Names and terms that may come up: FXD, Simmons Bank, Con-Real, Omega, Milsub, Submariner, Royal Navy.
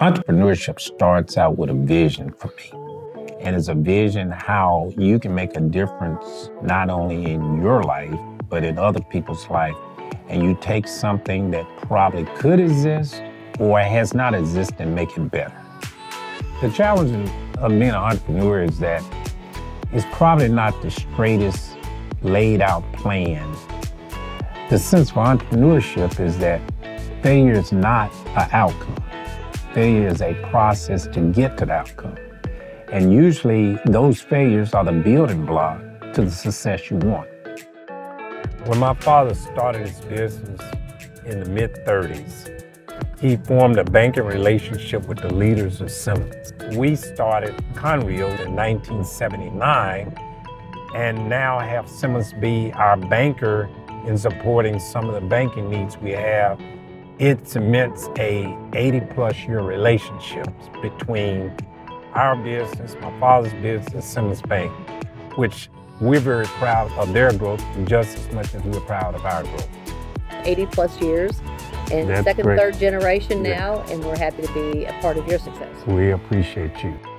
Entrepreneurship starts out with a vision for me. And it's a vision how you can make a difference not only in your life, but in other people's life. And you take something that probably could exist or has not existed and make it better. The challenge of being an entrepreneur is that it's probably not the straightest laid out plan. The sense for entrepreneurship is that failure is not an outcome. Failure is a process to get to the outcome. And usually those failures are the building block to the success you want. When my father started his business in the mid-30s, he formed a banking relationship with the leaders of Simmons. We started Con-Real in 1979 and now have Simmons be our banker in supporting some of the banking needs we have. It cements a 80-plus-year relationship between our business, my father's business, Simmons Bank, which we're very proud of their growth just as much as we're proud of our growth. 80-plus years, and second, third generation now, and we're happy to be a part of your success. We appreciate you.